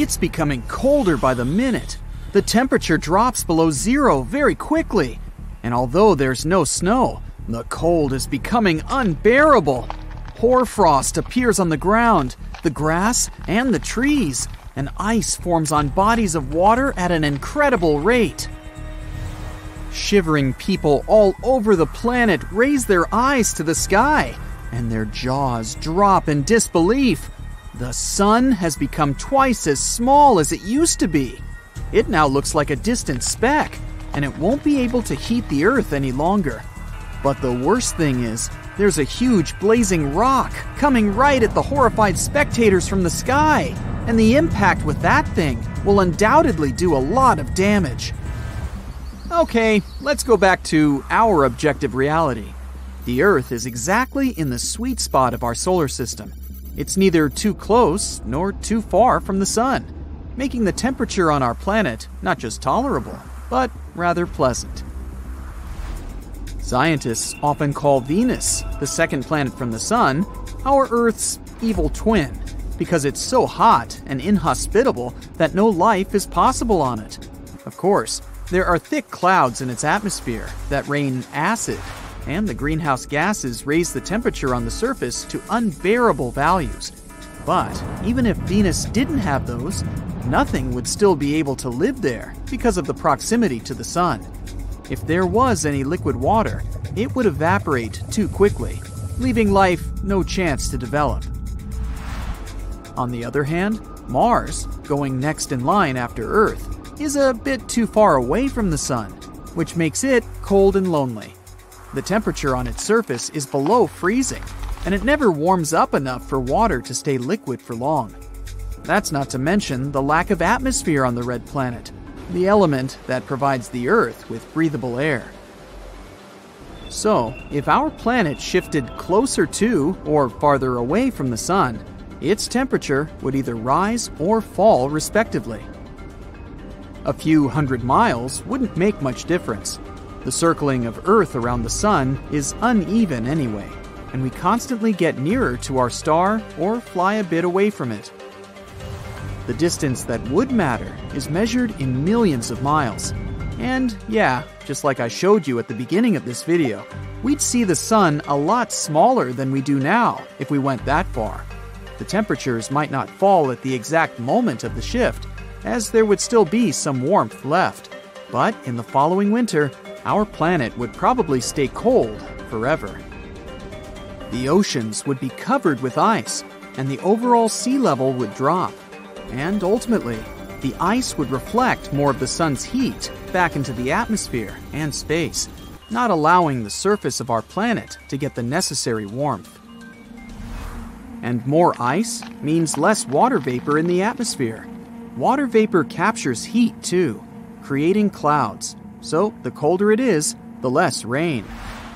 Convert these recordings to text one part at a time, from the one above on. It's becoming colder by the minute. The temperature drops below zero very quickly. And although there's no snow, the cold is becoming unbearable. Hoarfrost appears on the ground, the grass, and the trees, and ice forms on bodies of water at an incredible rate. Shivering people all over the planet raise their eyes to the sky, and their jaws drop in disbelief. The sun has become twice as small as it used to be. It now looks like a distant speck, and it won't be able to heat the earth any longer. But the worst thing is, there's a huge blazing rock coming right at the horrified spectators from the sky, and the impact with that thing will undoubtedly do a lot of damage. Okay, let's go back to our objective reality. The Earth is exactly in the sweet spot of our solar system. It's neither too close nor too far from the sun, making the temperature on our planet not just tolerable, but rather pleasant. Scientists often call Venus, the second planet from the sun, our Earth's evil twin, because it's so hot and inhospitable that no life is possible on it. Of course, there are thick clouds in its atmosphere that rain acid, and the greenhouse gases raise the temperature on the surface to unbearable values. But even if Venus didn't have those, nothing would still be able to live there because of the proximity to the sun. If there was any liquid water, it would evaporate too quickly, leaving life no chance to develop. On the other hand, Mars, going next in line after Earth, is a bit too far away from the sun, which makes it cold and lonely. The temperature on its surface is below freezing, and it never warms up enough for water to stay liquid for long. That's not to mention the lack of atmosphere on the red planet, the element that provides the Earth with breathable air. So, if our planet shifted closer to or farther away from the sun, its temperature would either rise or fall respectively. A few hundred miles wouldn't make much difference. The circling of Earth around the sun is uneven anyway, and we constantly get nearer to our star or fly a bit away from it. The distance that would matter is measured in millions of miles. And yeah, just like I showed you at the beginning of this video, we'd see the sun a lot smaller than we do now if we went that far. The temperatures might not fall at the exact moment of the shift, as there would still be some warmth left. But in the following winter, our planet would probably stay cold forever. The oceans would be covered with ice, and the overall sea level would drop. And ultimately, the ice would reflect more of the sun's heat back into the atmosphere and space, not allowing the surface of our planet to get the necessary warmth. And more ice means less water vapor in the atmosphere. Water vapor captures heat too, creating clouds. So the colder it is, the less rain.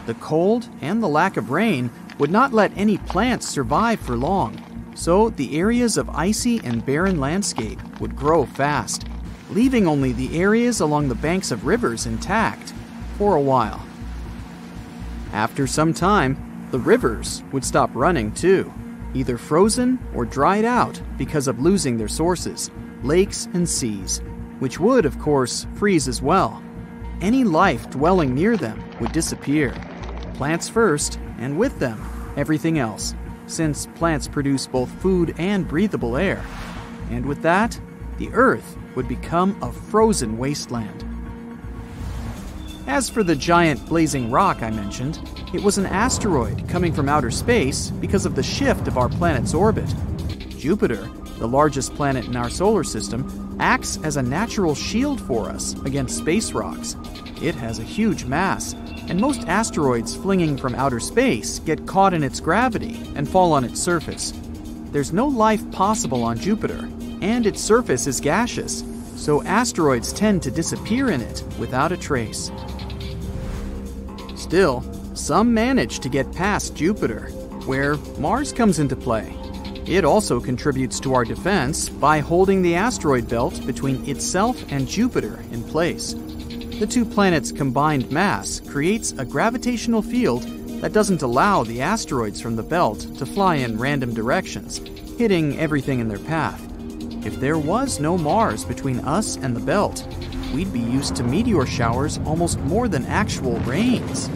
The cold and the lack of rain would not let any plants survive for long. So the areas of icy and barren landscape would grow fast, leaving only the areas along the banks of rivers intact for a while. After some time, the rivers would stop running too, either frozen or dried out because of losing their sources, lakes and seas, which would, of course, freeze as well. Any life dwelling near them would disappear, plants first, and with them, everything else, since plants produce both food and breathable air. And with that, the Earth would become a frozen wasteland. As for the giant blazing rock I mentioned, it was an asteroid coming from outer space because of the shift of our planet's orbit. Jupiter, the largest planet in our solar system, acts as a natural shield for us against space rocks. It has a huge mass, and most asteroids flinging from outer space get caught in its gravity and fall on its surface. There's no life possible on Jupiter, and its surface is gaseous, so asteroids tend to disappear in it without a trace. Still, some manage to get past Jupiter, where Mars comes into play. It also contributes to our defense by holding the asteroid belt between itself and Jupiter in place. The two planets' combined mass creates a gravitational field that doesn't allow the asteroids from the belt to fly in random directions, hitting everything in their path. If there was no Mars between us and the belt, we'd be used to meteor showers almost more than actual rains.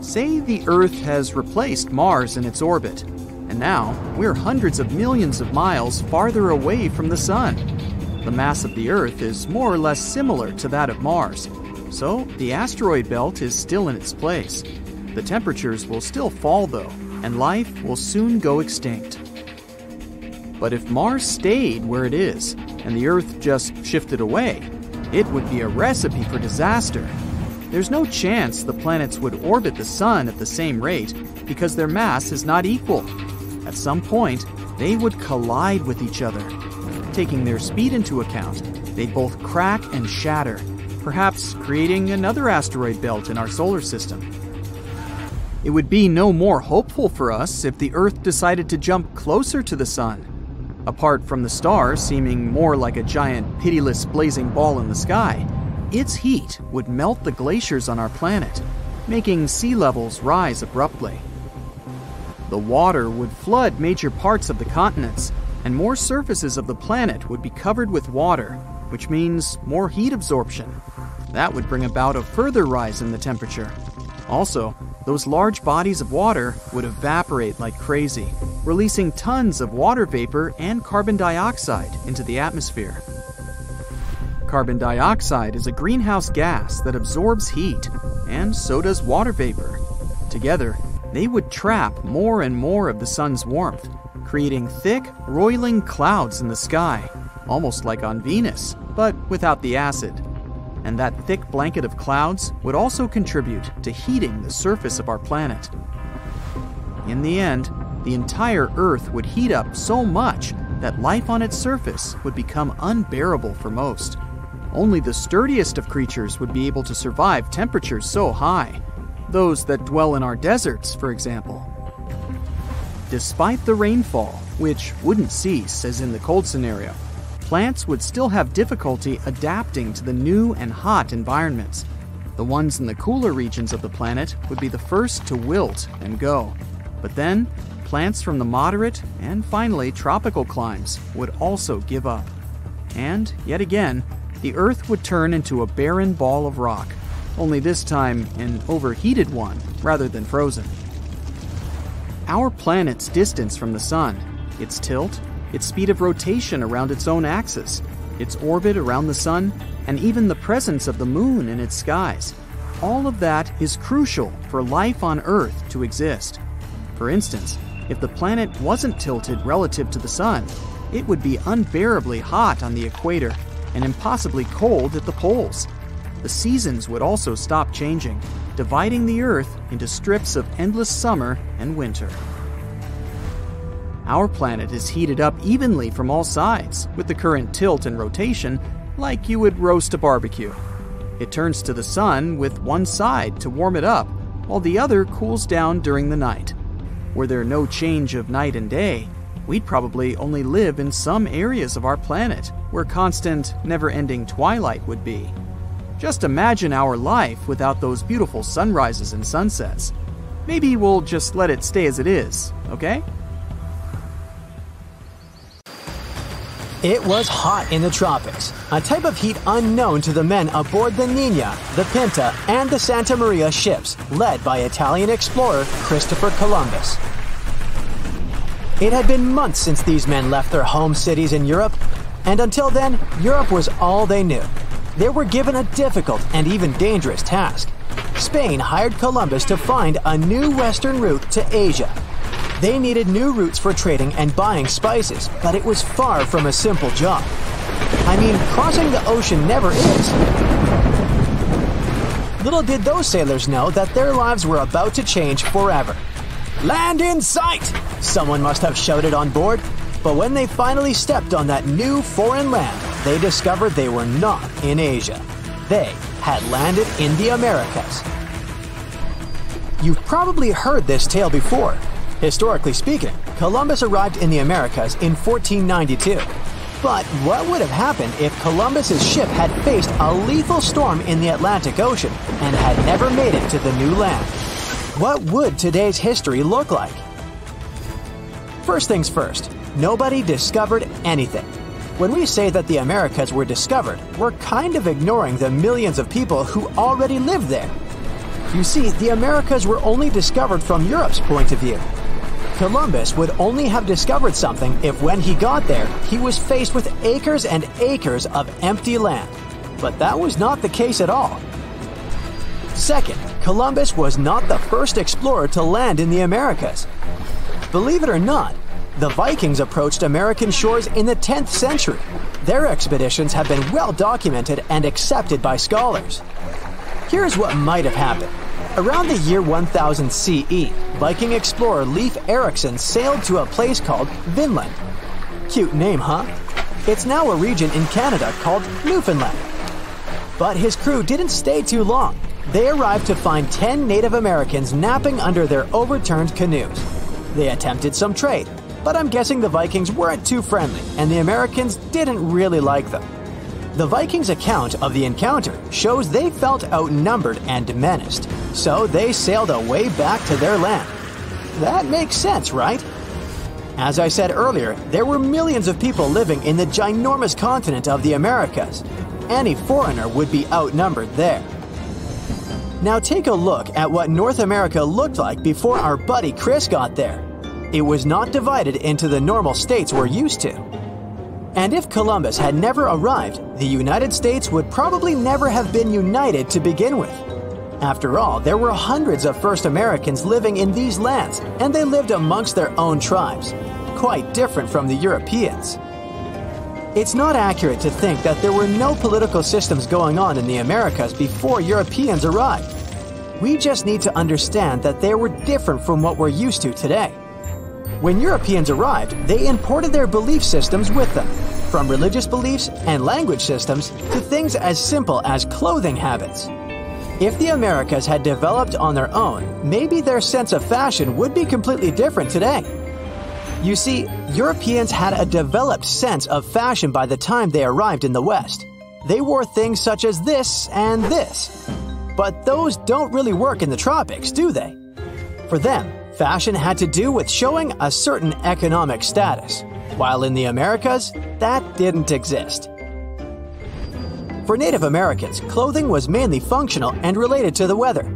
Say the Earth has replaced Mars in its orbit, and now we're hundreds of millions of miles farther away from the Sun. The mass of the Earth is more or less similar to that of Mars, so the asteroid belt is still in its place. The temperatures will still fall though, and life will soon go extinct. But if Mars stayed where it is, and the Earth just shifted away, it would be a recipe for disaster. There's no chance the planets would orbit the Sun at the same rate because their mass is not equal. At some point, they would collide with each other. Taking their speed into account, they'd both crack and shatter, perhaps creating another asteroid belt in our solar system. It would be no more hopeful for us if the Earth decided to jump closer to the Sun. Apart from the star seeming more like a giant, pitiless, blazing ball in the sky, its heat would melt the glaciers on our planet, making sea levels rise abruptly. The water would flood major parts of the continents, and more surfaces of the planet would be covered with water, which means more heat absorption. That would bring about a further rise in the temperature. Also, those large bodies of water would evaporate like crazy, releasing tons of water vapor and carbon dioxide into the atmosphere. Carbon dioxide is a greenhouse gas that absorbs heat, and so does water vapor. Together, they would trap more and more of the sun's warmth, creating thick, roiling clouds in the sky, almost like on Venus, but without the acid. And that thick blanket of clouds would also contribute to heating the surface of our planet. In the end, the entire Earth would heat up so much that life on its surface would become unbearable for most. Only the sturdiest of creatures would be able to survive temperatures so high, those that dwell in our deserts, for example. Despite the rainfall, which wouldn't cease as in the cold scenario, plants would still have difficulty adapting to the new and hot environments. The ones in the cooler regions of the planet would be the first to wilt and go. But then, plants from the moderate and finally tropical climes would also give up. And yet again, the Earth would turn into a barren ball of rock, only this time an overheated one rather than frozen. Our planet's distance from the Sun, its tilt, its speed of rotation around its own axis, its orbit around the Sun, and even the presence of the Moon in its skies. All of that is crucial for life on Earth to exist. For instance, if the planet wasn't tilted relative to the Sun, it would be unbearably hot on the equator and impossibly cold at the poles. The seasons would also stop changing, dividing the Earth into strips of endless summer and winter. Our planet is heated up evenly from all sides with the current tilt and rotation, like you would roast a barbecue. It turns to the sun with one side to warm it up, while the other cools down during the night. Were there no change of night and day, we'd probably only live in some areas of our planet where constant, never-ending twilight would be. Just imagine our life without those beautiful sunrises and sunsets. Maybe we'll just let it stay as it is, okay? It was hot in the tropics, a type of heat unknown to the men aboard the Nina, the Pinta, and the Santa Maria ships, led by Italian explorer Christopher Columbus. It had been months since these men left their home cities in Europe, and until then, Europe was all they knew. They were given a difficult and even dangerous task. Spain hired Columbus to find a new western route to Asia. They needed new routes for trading and buying spices, but it was far from a simple job. I mean, crossing the ocean never is. Little did those sailors know that their lives were about to change forever. "Land in sight!" someone must have shouted on board, but when they finally stepped on that new foreign land, they discovered they were not in Asia. They had landed in the Americas. You've probably heard this tale before. Historically speaking, Columbus arrived in the Americas in 1492. But what would have happened if Columbus's ship had faced a lethal storm in the Atlantic Ocean and had never made it to the new land? What would today's history look like? First things first, nobody discovered anything. When we say that the Americas were discovered, we're kind of ignoring the millions of people who already lived there. You see, the Americas were only discovered from Europe's point of view. Columbus would only have discovered something if when he got there, he was faced with acres and acres of empty land. But that was not the case at all. Second, Columbus was not the first explorer to land in the Americas. Believe it or not, the Vikings approached American shores in the 10th century. Their expeditions have been well documented and accepted by scholars. Here's what might have happened. Around the year 1000 CE, Viking explorer Leif Erikson sailed to a place called Vinland. Cute name, huh? It's now a region in Canada called Newfoundland. But his crew didn't stay too long. They arrived to find 10 Native Americans napping under their overturned canoes. They attempted some trade, but I'm guessing the Vikings weren't too friendly and the Americans didn't really like them. The Vikings' account of the encounter shows they felt outnumbered and menaced, so they sailed away back to their land. That makes sense, right? As I said earlier, there were millions of people living in the ginormous continent of the Americas. Any foreigner would be outnumbered there. Now take a look at what North America looked like before our buddy Chris got there. It was not divided into the normal states we're used to. And if Columbus had never arrived, the United States would probably never have been united to begin with. After all, there were hundreds of first Americans living in these lands, and they lived amongst their own tribes, quite different from the Europeans. It's not accurate to think that there were no political systems going on in the Americas before Europeans arrived. We just need to understand that they were different from what we're used to today. When Europeans arrived, they imported their belief systems with them, from religious beliefs and language systems to things as simple as clothing habits. If the Americas had developed on their own, maybe their sense of fashion would be completely different today. You see, Europeans had a developed sense of fashion by the time they arrived in the West. They wore things such as this and this. But those don't really work in the tropics, do they? For them, fashion had to do with showing a certain economic status, while in the Americas, that didn't exist. For Native Americans, clothing was mainly functional and related to the weather.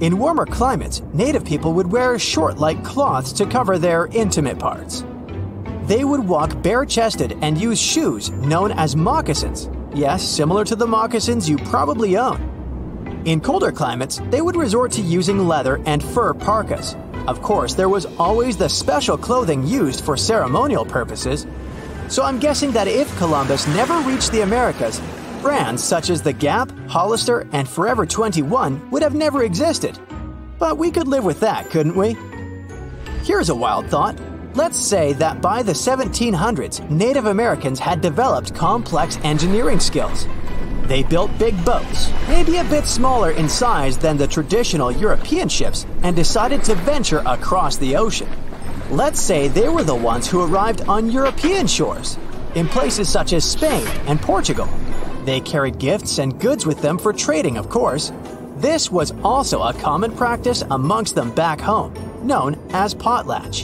In warmer climates, Native people would wear short-like cloths to cover their intimate parts. They would walk bare-chested and use shoes known as moccasins. Yes, similar to the moccasins you probably own. In colder climates, they would resort to using leather and fur parkas. Of course, there was always the special clothing used for ceremonial purposes. So I'm guessing that if Columbus never reached the Americas, brands such as The Gap, Hollister, and Forever 21 would have never existed. But we could live with that, couldn't we? Here's a wild thought. Let's say that by the 1700s, Native Americans had developed complex engineering skills. They built big boats, maybe a bit smaller in size than the traditional European ships, and decided to venture across the ocean. Let's say they were the ones who arrived on European shores, in places such as Spain and Portugal. They carried gifts and goods with them for trading, of course. This was also a common practice amongst them back home, known as potlatch.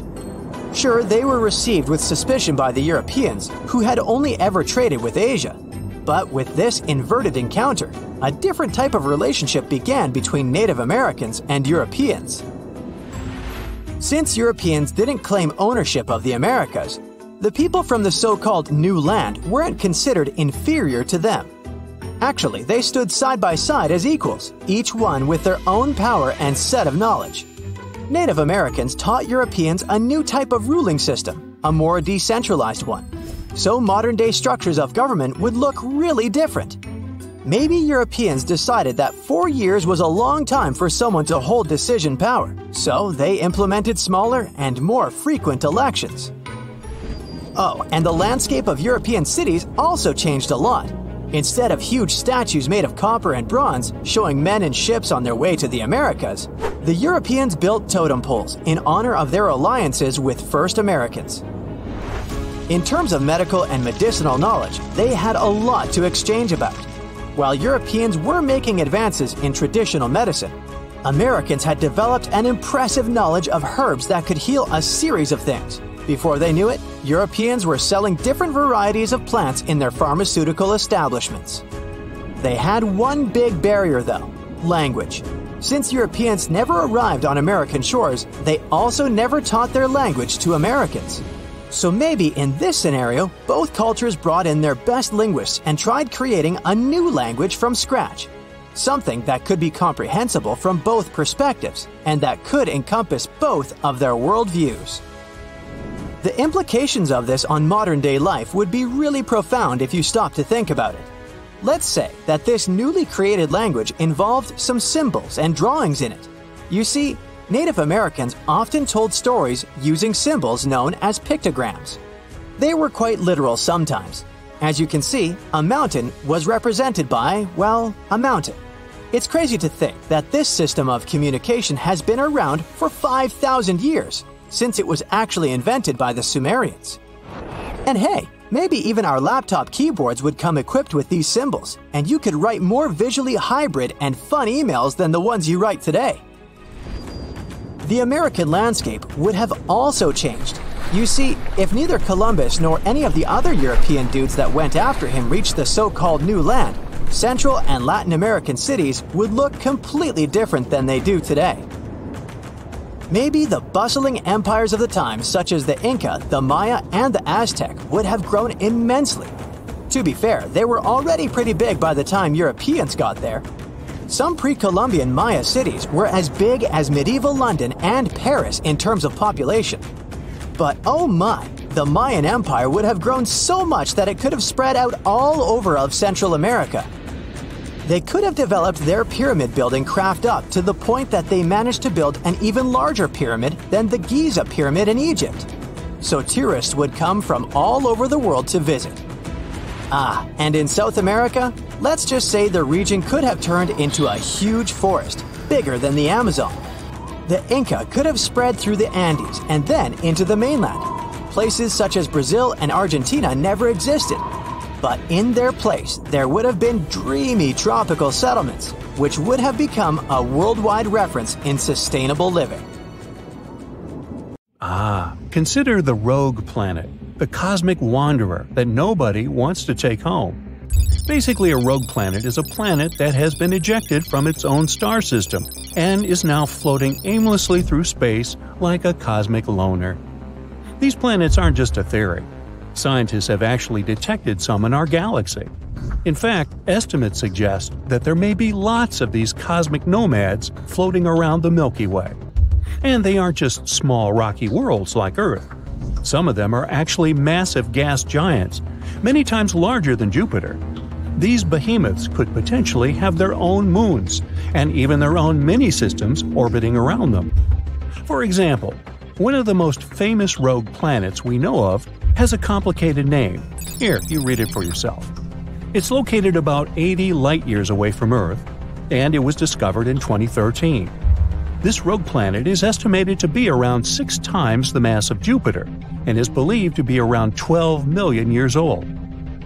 Sure, they were received with suspicion by the Europeans, who had only ever traded with Asia. But with this inverted encounter, a different type of relationship began between Native Americans and Europeans. Since Europeans didn't claim ownership of the Americas, the people from the so-called New Land weren't considered inferior to them. Actually, they stood side by side as equals, each one with their own power and set of knowledge. Native Americans taught Europeans a new type of ruling system, a more decentralized one. So modern-day structures of government would look really different. Maybe Europeans decided that 4 years was a long time for someone to hold decision power, so they implemented smaller and more frequent elections. Oh, and the landscape of European cities also changed a lot. Instead of huge statues made of copper and bronze showing men and ships on their way to the Americas, the Europeans built totem poles in honor of their alliances with first Americans. In terms of medical and medicinal knowledge, they had a lot to exchange about. While Europeans were making advances in traditional medicine, Americans had developed an impressive knowledge of herbs that could heal a series of things, Before they knew it, Europeans were selling different varieties of plants in their pharmaceutical establishments. They had one big barrier, though: language. Since Europeans never arrived on American shores, they also never taught their language to Americans. So maybe in this scenario, both cultures brought in their best linguists and tried creating a new language from scratch. Something that could be comprehensible from both perspectives, and that could encompass both of their worldviews. The implications of this on modern-day life would be really profound if you stop to think about it. Let's say that this newly created language involved some symbols and drawings in it. You see, Native Americans often told stories using symbols known as pictograms. They were quite literal sometimes. As you can see, a mountain was represented by, well, a mountain. It's crazy to think that this system of communication has been around for 5,000 years, since it was actually invented by the Sumerians. And hey, maybe even our laptop keyboards would come equipped with these symbols, and you could write more visually hybrid and fun emails than the ones you write today. The American landscape would have also changed. You see, if neither Columbus nor any of the other European dudes that went after him reached the so-called New Land, Central and Latin American cities would look completely different than they do today. Maybe the bustling empires of the time, such as the Inca, the Maya, and the Aztec, would have grown immensely. To be fair, they were already pretty big by the time Europeans got there. Some pre-Columbian Maya cities were as big as medieval London and Paris in terms of population. But oh my, the Mayan Empire would have grown so much that it could have spread out all over of Central America. They could have developed their pyramid building craft up to the point that they managed to build an even larger pyramid than the Giza pyramid in Egypt. So tourists would come from all over the world to visit. Ah, and in South America, let's just say the region could have turned into a huge forest, bigger than the Amazon. The Inca could have spread through the Andes and then into the mainland. Places such as Brazil and Argentina never existed. But in their place, there would have been dreamy tropical settlements, which would have become a worldwide reference in sustainable living. Consider the rogue planet, the cosmic wanderer that nobody wants to take home. Basically, a rogue planet is a planet that has been ejected from its own star system and is now floating aimlessly through space like a cosmic loner. These planets aren't just a theory. Scientists have actually detected some in our galaxy. In fact, estimates suggest that there may be lots of these cosmic nomads floating around the Milky Way. And they aren't just small rocky worlds like Earth. Some of them are actually massive gas giants, many times larger than Jupiter. These behemoths could potentially have their own moons, and even their own mini-systems orbiting around them. For example, one of the most famous rogue planets we know of has a complicated name. Here, you read it for yourself. It's located about 80 light-years away from Earth, and it was discovered in 2013. This rogue planet is estimated to be around 6 times the mass of Jupiter, and is believed to be around 12 million years old.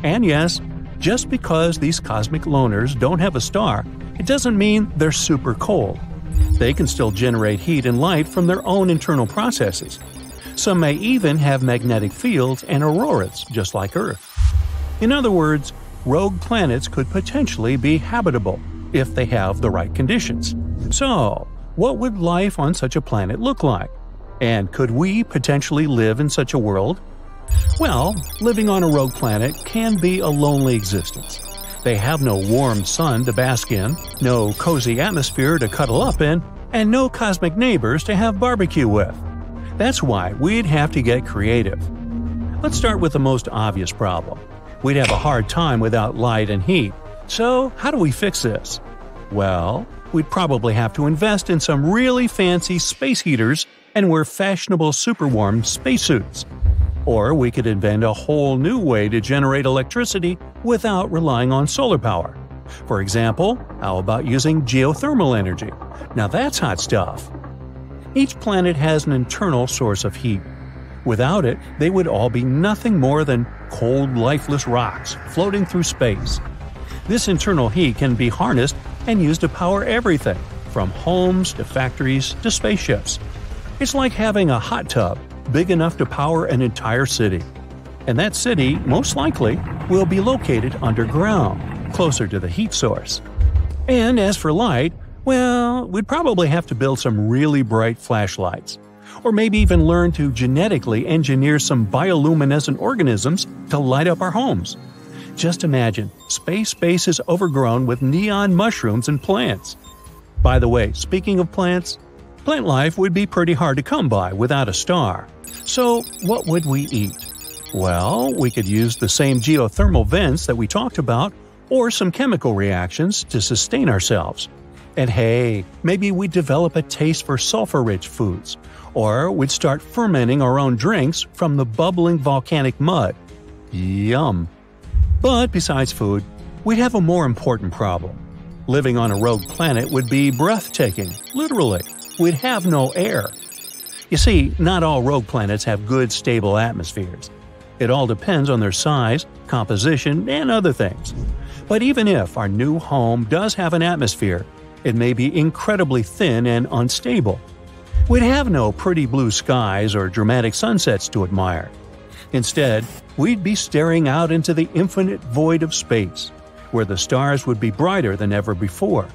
And yes, just because these cosmic loners don't have a star, it doesn't mean they're super cold. They can still generate heat and light from their own internal processes. Some may even have magnetic fields and auroras, just like Earth. In other words, rogue planets could potentially be habitable if they have the right conditions. So, what would life on such a planet look like? And could we potentially live in such a world? Well, living on a rogue planet can be a lonely existence. They have no warm sun to bask in, no cozy atmosphere to cuddle up in, and no cosmic neighbors to have barbecue with. That's why we'd have to get creative. Let's start with the most obvious problem. We'd have a hard time without light and heat. So, how do we fix this? Well, we'd probably have to invest in some really fancy space heaters and wear fashionable super-warm spacesuits. Or we could invent a whole new way to generate electricity without relying on solar power. For example, how about using geothermal energy? Now that's hot stuff. Each planet has an internal source of heat. Without it, they would all be nothing more than cold, lifeless rocks floating through space. This internal heat can be harnessed and used to power everything, from homes to factories to spaceships. It's like having a hot tub, big enough to power an entire city. And that city, most likely, will be located underground, closer to the heat source. And as for light, well, we'd probably have to build some really bright flashlights. Or maybe even learn to genetically engineer some bioluminescent organisms to light up our homes. Just imagine, space is overgrown with neon mushrooms and plants. By the way, speaking of plants, plant life would be pretty hard to come by without a star. So, what would we eat? Well, we could use the same geothermal vents that we talked about, or some chemical reactions to sustain ourselves. And hey, maybe we'd develop a taste for sulfur-rich foods, or we'd start fermenting our own drinks from the bubbling volcanic mud. Yum! But besides food, we'd have a more important problem. Living on a rogue planet would be breathtaking, literally. We'd have no air. You see, not all rogue planets have good, stable atmospheres. It all depends on their size, composition, and other things. But even if our new home does have an atmosphere, it may be incredibly thin and unstable. We'd have no pretty blue skies or dramatic sunsets to admire. Instead, we'd be staring out into the infinite void of space, where the stars would be brighter than ever before.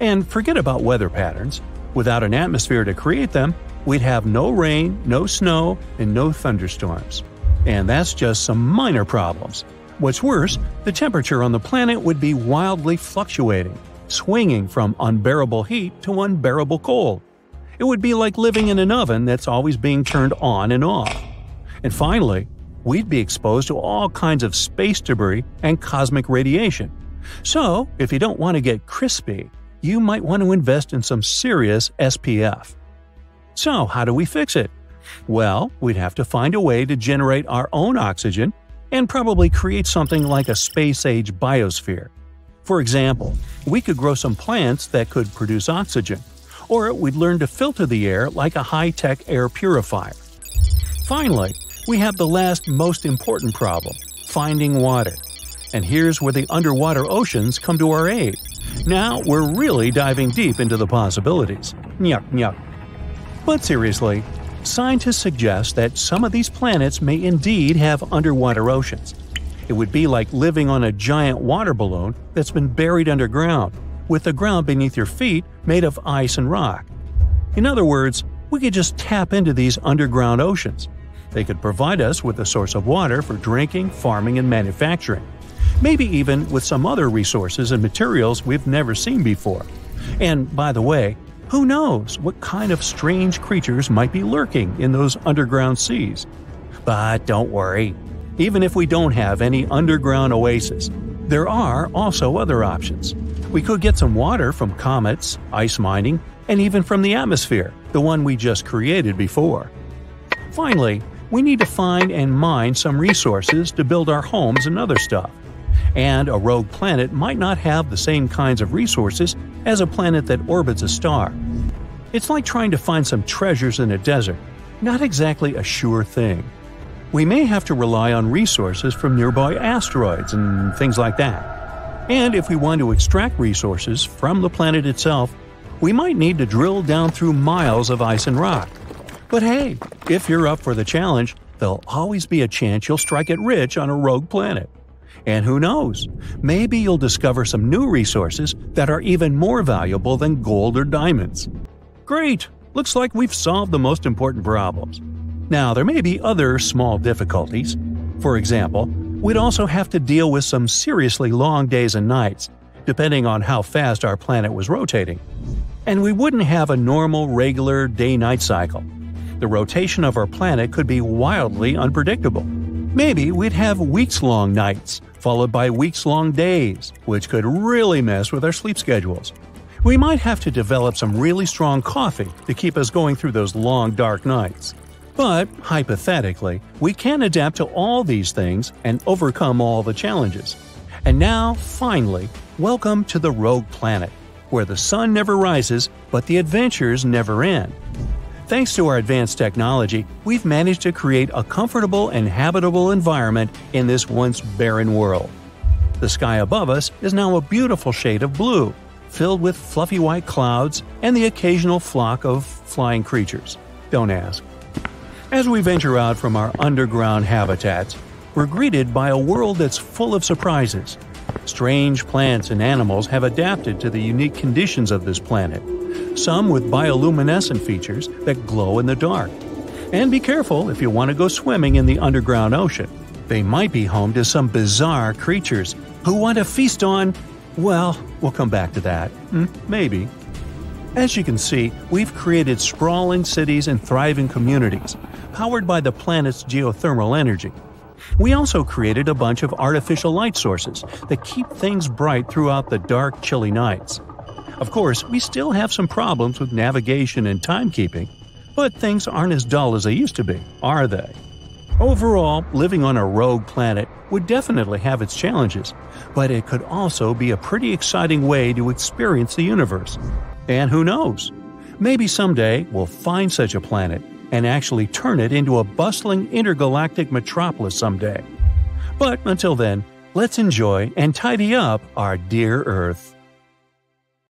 And forget about weather patterns. Without an atmosphere to create them, we'd have no rain, no snow, and no thunderstorms. And that's just some minor problems. What's worse, the temperature on the planet would be wildly fluctuating, swinging from unbearable heat to unbearable cold. It would be like living in an oven that's always being turned on and off. And finally, we'd be exposed to all kinds of space debris and cosmic radiation. So, if you don't want to get crispy, you might want to invest in some serious SPF. So, how do we fix it? Well, we'd have to find a way to generate our own oxygen and probably create something like a space-age biosphere. For example, we could grow some plants that could produce oxygen, or we'd learn to filter the air like a high-tech air purifier. Finally, we have the last most important problem – finding water. And here's where the underwater oceans come to our aid. Now we're really diving deep into the possibilities. Nyuk, nyuk. But seriously, scientists suggest that some of these planets may indeed have underwater oceans. It would be like living on a giant water balloon that's been buried underground, with the ground beneath your feet made of ice and rock. In other words, we could just tap into these underground oceans. They could provide us with a source of water for drinking, farming, and manufacturing. Maybe even with some other resources and materials we've never seen before. And by the way, who knows what kind of strange creatures might be lurking in those underground seas? But don't worry, even if we don't have any underground oasis, there are also other options. We could get some water from comets, ice mining, and even from the atmosphere, the one we just created before. Finally, we need to find and mine some resources to build our homes and other stuff. And a rogue planet might not have the same kinds of resources as a planet that orbits a star. It's like trying to find some treasures in a desert, not exactly a sure thing. We may have to rely on resources from nearby asteroids and things like that. And if we want to extract resources from the planet itself, we might need to drill down through miles of ice and rock. But hey, if you're up for the challenge, there'll always be a chance you'll strike it rich on a rogue planet. And who knows? Maybe you'll discover some new resources that are even more valuable than gold or diamonds. Great! Looks like we've solved the most important problems. Now, there may be other small difficulties. For example, we'd also have to deal with some seriously long days and nights, depending on how fast our planet was rotating. And we wouldn't have a normal, regular day-night cycle. The rotation of our planet could be wildly unpredictable. Maybe we'd have weeks-long nights, followed by weeks-long days, which could really mess with our sleep schedules. We might have to develop some really strong coffee to keep us going through those long, dark nights. But, hypothetically, we can adapt to all these things and overcome all the challenges. And now, finally, welcome to the rogue planet, where the sun never rises, but the adventures never end. Thanks to our advanced technology, we've managed to create a comfortable and habitable environment in this once barren world. The sky above us is now a beautiful shade of blue, filled with fluffy white clouds and the occasional flock of flying creatures. Don't ask. As we venture out from our underground habitats, we're greeted by a world that's full of surprises. Strange plants and animals have adapted to the unique conditions of this planet, some with bioluminescent features that glow in the dark. And be careful if you want to go swimming in the underground ocean. They might be home to some bizarre creatures who want to feast on… well, we'll come back to that. Maybe. As you can see, we've created sprawling cities and thriving communities, powered by the planet's geothermal energy. We also created a bunch of artificial light sources that keep things bright throughout the dark, chilly nights. Of course, we still have some problems with navigation and timekeeping, but things aren't as dull as they used to be, are they? Overall, living on a rogue planet would definitely have its challenges, but it could also be a pretty exciting way to experience the universe. And who knows? Maybe someday we'll find such a planet and actually turn it into a bustling intergalactic metropolis someday. But until then, let's enjoy and tidy up our dear Earth.